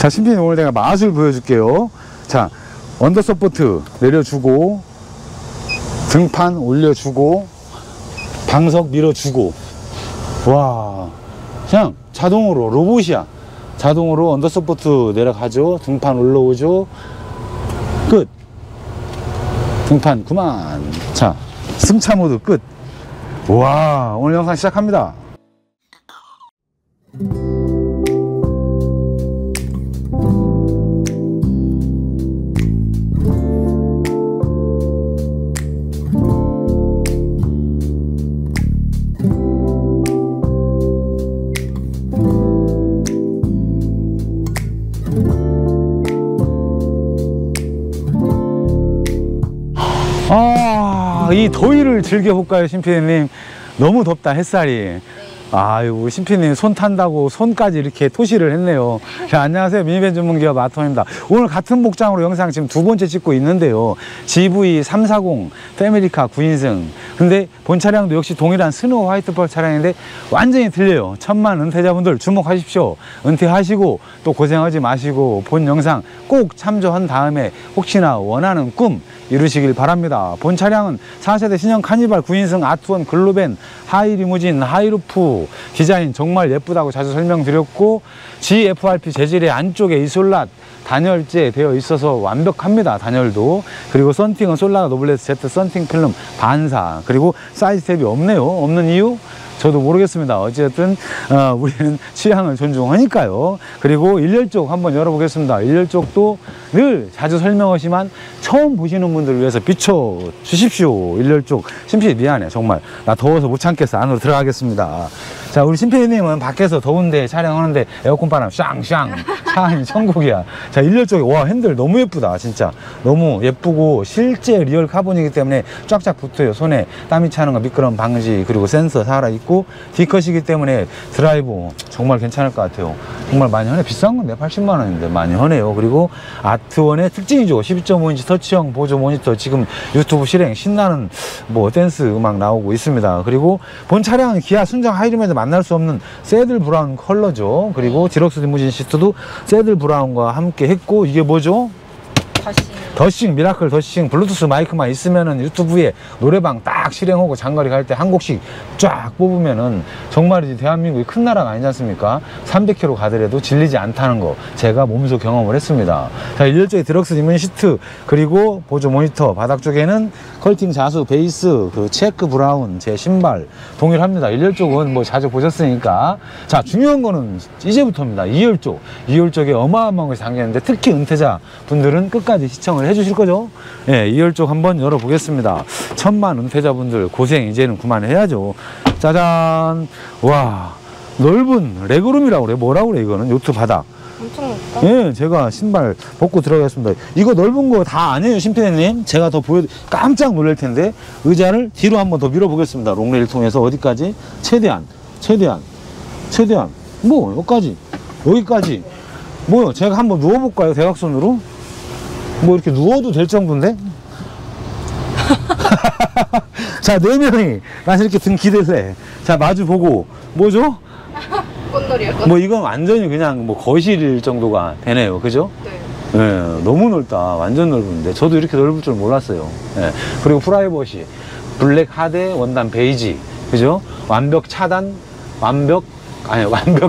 자, 심피님 오늘 내가 마술 보여줄게요. 자, 언더 서포트 내려주고, 등판 올려주고, 방석 밀어주고. 와, 그냥 자동으로 로봇이야. 자동으로 언더 서포트 내려가죠. 등판 올라오죠. 끝. 등판 그만. 자, 승차 모드 끝. 와, 오늘 영상 시작합니다. 이 더위를 즐겨볼까요, 심피디님? 너무 덥다, 햇살이. 아유, 심피디님 손 탄다고 손까지 이렇게 토시를 했네요. 자, 안녕하세요, 미니밴 전문기업 아트원입니다. 오늘 같은 복장으로 영상 지금 두 번째 찍고 있는데요, GV340 패밀리카 9인승. 근데 본 차량도 역시 동일한 스노우 화이트펄 차량인데 완전히 틀려요. 천만 은퇴자분들 주목하십시오. 은퇴하시고 또 고생하지 마시고 본 영상 꼭 참조한 다음에 혹시나 원하는 꿈 이루시길 바랍니다. 본 차량은 4세대 신형 카니발 9인승 아트원 글로밴 하이리무진 하이루프 디자인 정말 예쁘다고 자주 설명드렸고, GFRP 재질의 안쪽에 이솔랏 단열재 되어 있어서 완벽합니다. 단열도. 그리고 썬팅은 솔라 노블레스 Z 썬팅 필름 반사. 그리고 사이즈 탭이 없네요. 없는 이유? 저도 모르겠습니다. 어쨌든 우리는 취향을 존중하니까요. 그리고 일렬쪽 한번 열어보겠습니다. 일렬쪽도 늘 자주 설명하지만 처음 보시는 분들을 위해서 비춰주십시오. 일렬쪽. 심피 미안해, 정말. 나 더워서 못 참겠어. 안으로 들어가겠습니다. 자, 우리 심피님은 밖에서 더운데 촬영하는데 에어컨 바람 샹샹 샹이 천국이야. 자, 일렬쪽에 와, 핸들 너무 예쁘다. 진짜 너무 예쁘고 실제 리얼 카본이기 때문에 쫙쫙 붙어요. 손에 땀이 차는 거 미끄럼 방지, 그리고 센서 살아있고 D컷이기 때문에 드라이브 정말 괜찮을 것 같아요. 정말 많이 하네. 비싼 건데 80만원인데 많이 하네요. 그리고 아트원의 특징이죠. 12.5인치 터치형 보조 모니터. 지금 유튜브 실행 신나는 뭐 댄스 음악 나오고 있습니다. 그리고 본 차량은 기아 순정 하이림에서 만날 수 없는 새들 브라운 컬러죠. 그리고 디럭스 리무진 시트도 새들 브라운과 함께 했고, 이게 뭐죠? 더싱, 미라클 더싱. 블루투스 마이크만 있으면은 유튜브에 노래방 딱 실행하고 장거리 갈 때 한 곡씩 쫙 뽑으면은 정말이지 대한민국이 큰 나라가 아니지 않습니까? 300km 가더라도 질리지 않다는 거 제가 몸소 경험을 했습니다. 자, 일렬쪽에 디럭스 리무진 시트, 그리고 보조 모니터, 바닥 쪽에는 컬팅 자수, 베이스, 그 체크 브라운, 제 신발 동일합니다. 일렬쪽은 뭐 자주 보셨으니까. 자, 중요한 거는 이제부터입니다. 이열쪽. 이열쪽에 어마어마한 것이 담겼는데 특히 은퇴자 분들은 끝까지 시청을 해주실 거죠? 예, 이열쪽 한번 열어보겠습니다. 천만 은퇴자분들 고생 이제는 그만해야죠. 짜잔. 와, 넓은 레그룸이라고 그래. 뭐라고 그래, 이거는? 요트 바닥. 엄청 높다. 예, 제가 신발 벗고 들어가겠습니다. 이거 넓은 거 다 아니에요, 심피디님. 제가 더 깜짝 놀랄 텐데. 의자를 뒤로 한번 더 밀어보겠습니다. 롱레일 통해서 어디까지? 최대한. 뭐, 여기까지. 뭐요? 제가 한번 누워볼까요, 대각선으로? 뭐 이렇게 누워도 될 정도인데? 자, 4명이 나는 이렇게 등 기댈래. 자, 마주보고. 뭐죠? 꽃놀이요. 뭐 이건 완전히 그냥 뭐 거실일 정도가 되네요. 그죠? 네. 예, 너무 넓다. 완전 넓은데. 저도 이렇게 넓을 줄 몰랐어요. 예. 그리고 프라이버시. 블랙 하대, 원단 베이지. 그죠? 완벽 차단, 완벽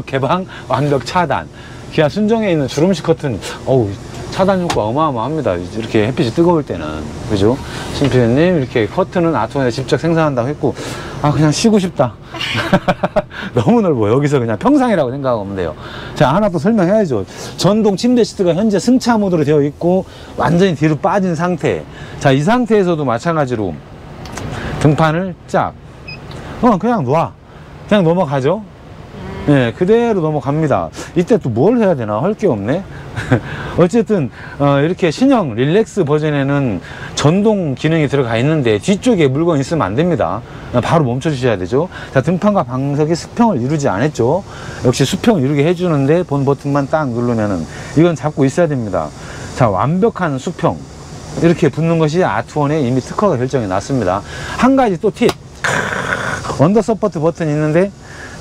개방, 완벽 차단. 기아 순정에 있는 주름식 커튼. 어우, 차단 효과 어마어마합니다. 이렇게 햇빛이 뜨거울 때는. 그죠? 심피디님, 이렇게 커튼은 아트원에 직접 생산한다고 했고, 아, 그냥 쉬고 싶다. 너무 넓어요. 여기서 그냥 평상이라고 생각하면 돼요. 자, 하나 또 설명해야죠. 전동 침대 시트가 현재 승차 모드로 되어 있고, 완전히 뒤로 빠진 상태. 자, 이 상태에서도 마찬가지로 등판을 쫙. 그냥 놔. 그냥 넘어가죠. 네, 그대로 넘어갑니다. 이때 또 뭘 해야 되나? 할 게 없네. 어쨌든 이렇게 신형 릴렉스 버전에는 전동 기능이 들어가 있는데 뒤쪽에 물건 있으면 안 됩니다. 바로 멈춰 주셔야 되죠. 자, 등판과 방석이 수평을 이루지 않았죠. 역시 수평을 이루게 해주는데 본 버튼만 딱 누르면은 이건 잡고 있어야 됩니다. 자, 완벽한 수평 이렇게 붙는 것이 아트원에 이미 특허가 결정이 났습니다. 한 가지 또 팁. 언더 서포트 버튼이 있는데,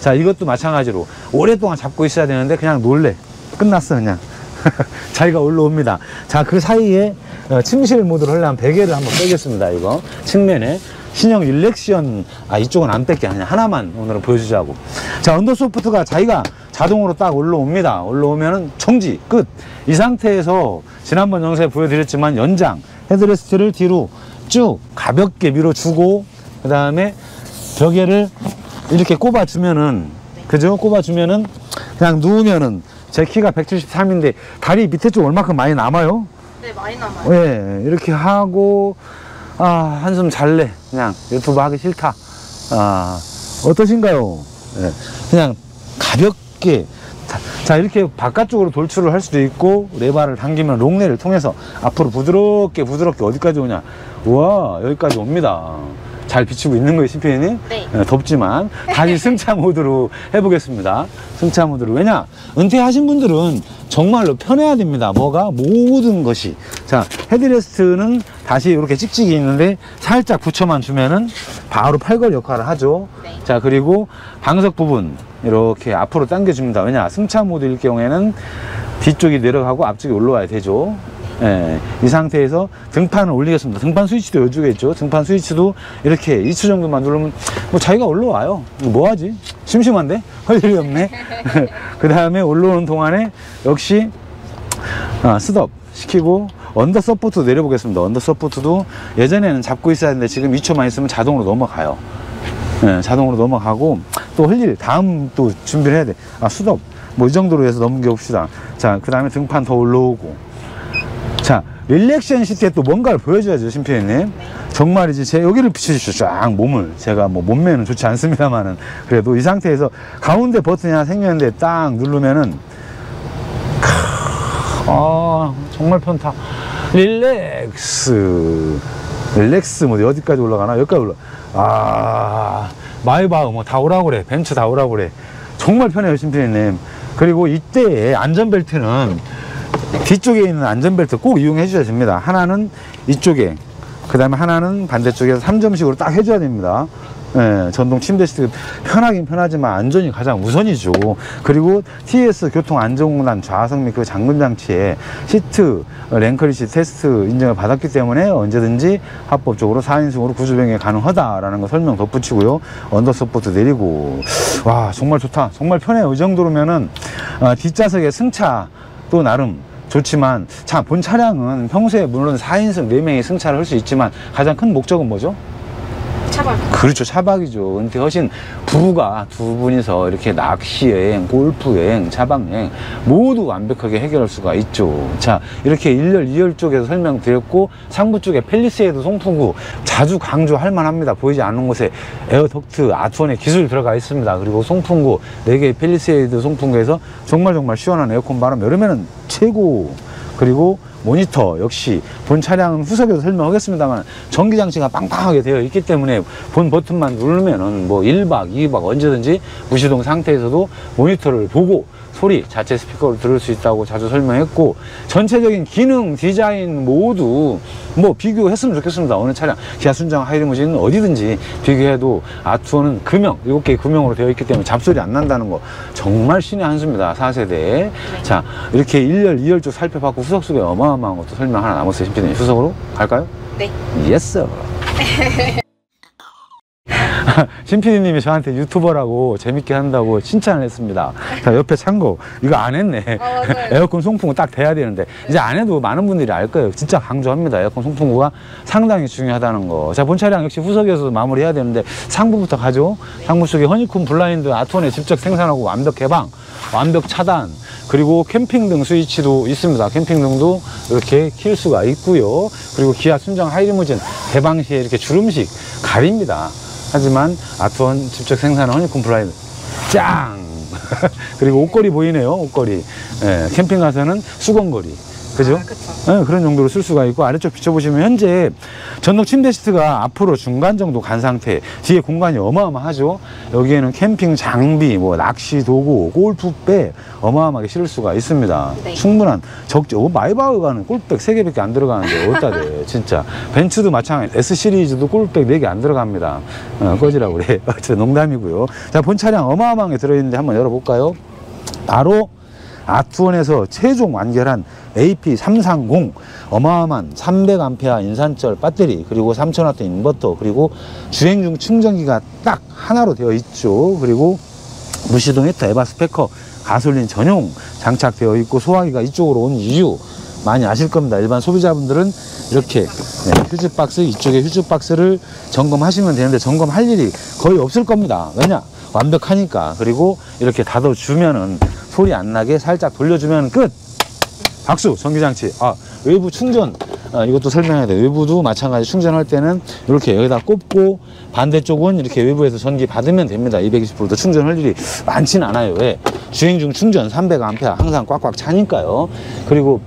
자, 이것도 마찬가지로 오랫동안 잡고 있어야 되는데 그냥 놀래. 끝났어, 그냥. 자기가 올라옵니다. 자, 그 사이에 침실 모드로 하려면 베개를 한번 빼겠습니다. 이거 측면에 신형 일렉션, 아 이쪽은 안 뺄게, 아니야 하나만 오늘은 보여주자고. 자, 언더소프트가 자기가 자동으로 딱 올라옵니다. 올라오면은 정지 끝. 이 상태에서 지난번 영상에 보여드렸지만 연장 헤드레스트를 뒤로 쭉 가볍게 밀어주고, 그 다음에 벽에를 이렇게 꼽아주면은, 그죠? 꼽아주면은 그냥 누우면은, 제 키가 173인데 다리 밑에 쪽 얼마큼 많이 남아요? 네, 많이 남아요. 예, 이렇게 하고, 아 한숨 잘래, 그냥 유튜브 하기 싫다. 아 어떠신가요? 예, 그냥 가볍게. 자, 이렇게 바깥쪽으로 돌출을 할 수도 있고, 레바를 당기면 롱레를 통해서 앞으로 부드럽게 부드럽게 어디까지 오냐, 우와 여기까지 옵니다. 잘 비추고 있는 거예요, CP님? 네. 덥지만 다시 승차 모드로 해보겠습니다. 승차 모드로. 왜냐? 은퇴하신 분들은 정말로 편해야 됩니다. 뭐가? 모든 것이. 자, 헤드레스트는 다시 이렇게 찍찍이 있는데 살짝 붙여만 주면은 바로 팔걸 역할을 하죠. 네. 자, 그리고 방석 부분 이렇게 앞으로 당겨줍니다. 왜냐? 승차 모드일 경우에는 뒤쪽이 내려가고 앞쪽이 올라와야 되죠. 예, 이 상태에서 등판을 올리겠습니다. 등판 스위치도 이쪽에 있죠. 등판 스위치도 이렇게 2초 정도만 누르면 뭐 자기가 올라와요. 뭐하지? 심심한데? 할 일이 없네. 그 다음에 올라오는 동안에 역시 스톱 시키고, 언더 서포트 내려보겠습니다. 언더 서포트도 예전에는 잡고 있어야 했는데 지금 2초만 있으면 자동으로 넘어가요. 예, 자동으로 넘어가고, 또 할 일 다음 또 준비를 해야 돼. 아, 스톱 뭐 이 정도로 해서 넘겨봅시다. 자, 그 다음에 등판 더 올라오고. 자, 릴렉션 시트에 또 뭔가를 보여줘야죠, 심피디님. 정말이지, 제 여기를 비춰주시죠. 쫙 몸을. 제가 뭐 몸매는 좋지 않습니다만은, 그래도 이 상태에서 가운데 버튼이 하나 생겼는데 딱 누르면은, 아 정말 편타. 릴렉스, 릴렉스 모드. 어디까지 올라가나? 여기까지 올라. 아 마이바우 뭐 다 오라고 그래, 벤츠 다 오라고 그래. 정말 편해요, 심피디님. 그리고 이때 안전벨트는 뒤쪽에 있는 안전벨트 꼭 이용해 주셔야 됩니다. 하나는 이쪽에, 그 다음에 하나는 반대쪽에서 3점씩으로 딱 해줘야 됩니다. 예, 전동 침대 시트 편하긴 편하지만 안전이 가장 우선이죠. 그리고 TS 교통안전공단 좌석 및 그 잠금장치에 시트 랭크리시 테스트 인증을 받았기 때문에 언제든지 합법적으로 4인승으로 구조 변경이 가능하다라는 거 설명 덧붙이고요. 언더서포트 내리고, 와 정말 좋다. 정말 편해요. 이 정도로면은 뒷좌석에 승차 또 나름 좋지만, 자, 본 차량은 평소에 물론 4인승 4명이 승차를 할 수 있지만 가장 큰 목적은 뭐죠? 차박. 그렇죠, 차박이죠. 은퇴하신 부부가 두 분이서 이렇게 낚시여행, 골프여행, 차박여행 모두 완벽하게 해결할 수가 있죠. 자, 이렇게 1열, 2열 쪽에서 설명드렸고, 상부 쪽에 팰리세이드 송풍구 자주 강조할 만합니다. 보이지 않는 곳에 에어덕트 아트원의 기술이 들어가 있습니다. 그리고 송풍구 4개의 팰리세이드 송풍구에서 정말 시원한 에어컨 바람, 여름에는 최고. 그리고 모니터 역시 본 차량은 후석에도 설명하겠습니다만 전기장치가 빵빵하게 되어 있기 때문에 본 버튼만 누르면은 뭐 1박 2박 언제든지 무시동 상태에서도 모니터를 보고 소리 자체 스피커로 들을 수 있다고 자주 설명했고, 전체적인 기능 디자인 모두 뭐 비교했으면 좋겠습니다. 어느 차량, 기아 순장, 하이리무진 어디든지 비교해도 아트원은 금형, 7개의 금형으로 되어 있기 때문에 잡소리 안 난다는 거 정말 신의 한 수입니다. 4세대에. 자, 이렇게 1열, 2열 쪽 살펴봤고, 후석 속에 어마어마한 것도 설명 하나 남았어요. 심피디님, 후석으로 갈까요? 네. 예스. 심피디님이 저한테 유튜버라고 재밌게 한다고 칭찬을 했습니다. 자, 옆에 참고 이거 안 했네. 에어컨 송풍구 딱 돼야 되는데 이제 안 해도 많은 분들이 알 거예요. 진짜 강조합니다. 에어컨 송풍구가 상당히 중요하다는 거. 자, 본 차량 역시 후석에서 마무리해야 되는데 상부부터 가죠. 상부 속에 허니콤 블라인드 아트원에 직접 생산하고 완벽 개방, 완벽 차단, 그리고 캠핑등 스위치도 있습니다. 캠핑등도 이렇게 킬 수가 있고요. 그리고 기아 순정 하이리무진 개방시에 이렇게 주름식 가립니다. 하지만 아트원 직접 생산한 허니콤 블라인드 짱! 그리고 옷걸이 보이네요. 옷걸이. 예, 캠핑 가서는 수건걸이, 그죠? 아, 예, 그런 정도로 쓸 수가 있고, 아래쪽 비춰보시면 현재 전동 침대 시트가 앞으로 중간 정도 간 상태, 뒤에 공간이 어마어마하죠. 여기에는 캠핑 장비, 뭐 낚시 도구, 골프백 어마어마하게 실을 수가 있습니다. 네. 충분한 적죠. 마이바흐가는 골프백 3개밖에 안 들어가는데 어디다 대. 진짜 벤츠도 마찬가지. S 시리즈도 골프백 4개 안 들어갑니다. 꺼지라고 그래. 농담이고요. 자, 본 차량 어마어마하게 들어있는데 한번 열어볼까요? 바로 아트원에서 최종 완결한 AP330 어마어마한 300A 인산철 배터리, 그리고 3000W 인버터, 그리고 주행 중 충전기가 딱 하나로 되어 있죠. 그리고 무시동 히터, 에바스페커, 가솔린 전용 장착되어 있고, 소화기가 이쪽으로 온 이유 많이 아실 겁니다. 일반 소비자분들은 이렇게 휴즈박스, 이쪽에 휴즈박스를 점검하시면 되는데 점검할 일이 거의 없을 겁니다. 왜냐? 완벽하니까. 그리고 이렇게 닫아주면은 소리 안 나게 살짝 돌려주면 끝! 박수! 전기장치. 아, 외부 충전. 이것도 설명해야 돼요. 외부도 마찬가지 충전할 때는 이렇게 여기다 꼽고, 반대쪽은 이렇게 외부에서 전기 받으면 됩니다. 220V도 충전할 일이 많진 않아요. 왜? 주행 중 충전 300A 항상 꽉꽉 차니까요. 그리고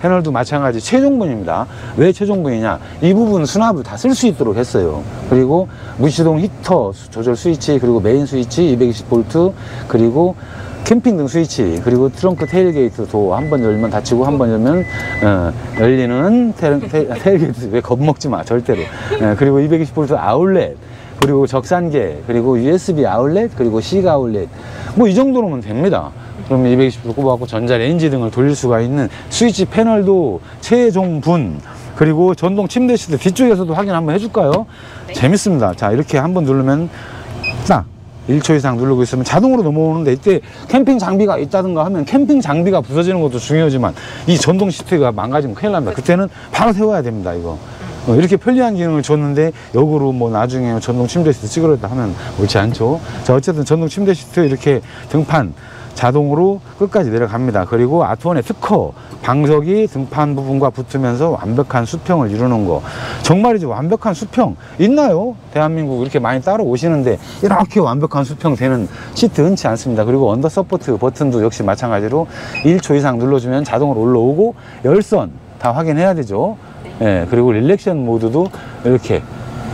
패널도 마찬가지 최종분입니다. 왜 최종분이냐? 이 부분 수납을 다 쓸 수 있도록 했어요. 그리고 무시동 히터 조절 스위치, 그리고 메인 스위치 220V, 그리고 캠핑등 스위치, 그리고 트렁크 테일게이트 도 한 번 열면 닫히고 한 번 열면 열리는 테일게이트. 왜 겁먹지 마 절대로. 그리고 220V 아울렛, 그리고 적산계, 그리고 USB 아울렛, 그리고 C 아울렛. 뭐 이 정도로면 됩니다. 그러면 220도 꼽아갖고 전자레인지 등을 돌릴 수가 있는 스위치 패널도 최종분. 그리고 전동 침대 시트 뒤쪽에서도 확인 한번 해줄까요? 네. 재밌습니다. 자, 이렇게 한번 누르면 딱 1초 이상 누르고 있으면 자동으로 넘어오는데, 이때 캠핑 장비가 있다든가 하면 캠핑 장비가 부서지는 것도 중요하지만 이 전동 시트가 망가지면 큰일 납니다. 그때는 바로 세워야 됩니다. 이거 이렇게 편리한 기능을 줬는데 역으로 뭐 나중에 전동 침대 시트 찍으려다 하면 옳지 않죠. 자, 어쨌든 전동 침대 시트 이렇게 등판 자동으로 끝까지 내려갑니다. 그리고 아트원의 특허, 방석이 등판 부분과 붙으면서 완벽한 수평을 이루는 거. 정말이지 완벽한 수평 있나요? 대한민국 이렇게 많이 따라오시는데 이렇게 완벽한 수평 되는 시트 흔치 않습니다. 그리고 언더 서포트 버튼도 역시 마찬가지로 1초 이상 눌러주면 자동으로 올라오고, 열선 다 확인해야 되죠. 예, 그리고 릴렉션 모드도 이렇게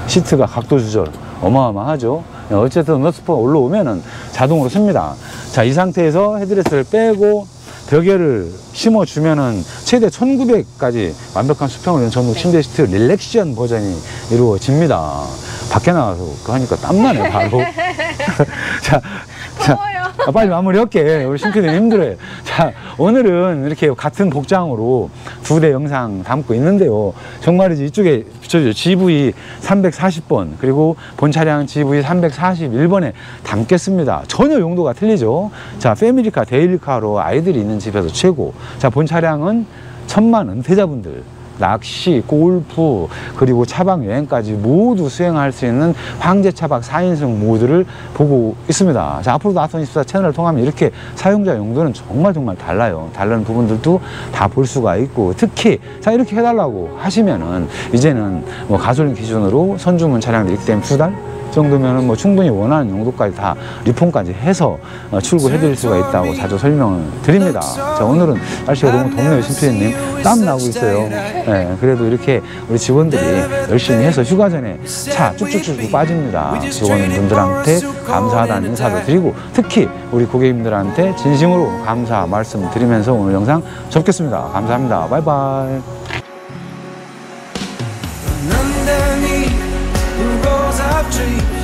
시트가 각도 조절 어마어마하죠. 어쨌든 언더스퍼 올라오면은 자동으로 씁니다. 자, 이 상태에서 헤드레스를 빼고 벽에를 심어주면은 최대 1900까지 완벽한 수평을 위한 전동 침대 시트 릴렉션 버전이 이루어집니다. 밖에 나와서 그거 하니까 땀나네, 바로. 자, 빨리 마무리할게. 우리 신피디님 힘들어요. 자, 오늘은 이렇게 같은 복장으로 두 대 영상 담고 있는데요. 정말이지 이쪽에 붙여줘요. GV340번, 그리고 본 차량 GV341번에 담겠습니다. 전혀 용도가 틀리죠. 자, 패밀리카, 데일리카로 아이들이 있는 집에서 최고. 자, 본 차량은 1000만 은퇴자분들, 낚시, 골프, 그리고 차박 여행까지 모두 수행할 수 있는 황제 차박 4인승 모드를 보고 있습니다. 자, 앞으로도 아트원24 채널을 통하면 이렇게 사용자 용도는 정말 달라요. 다른 부분들도 다 볼 수가 있고, 특히 자, 이렇게 해달라고 하시면은 이제는 뭐 가솔린 기준으로 선주문 차량들이 있기 때문에 2달 정도면은 뭐 충분히 원하는 용도까지 다 리폼까지 해서 출고해 드릴 수가 있다고 자주 설명을 드립니다. 자, 오늘은 날씨가 너무 덥네요. 신피디님 땀 나고 있어요. 네, 그래도 이렇게 우리 직원들이 열심히 해서 휴가 전에 차 쭉쭉쭉 빠집니다. 직원분들한테 감사하다는 인사도 드리고, 특히 우리 고객님들한테 진심으로 감사 말씀 드리면서 오늘 영상 접겠습니다. 감사합니다. 바이바이. Dream.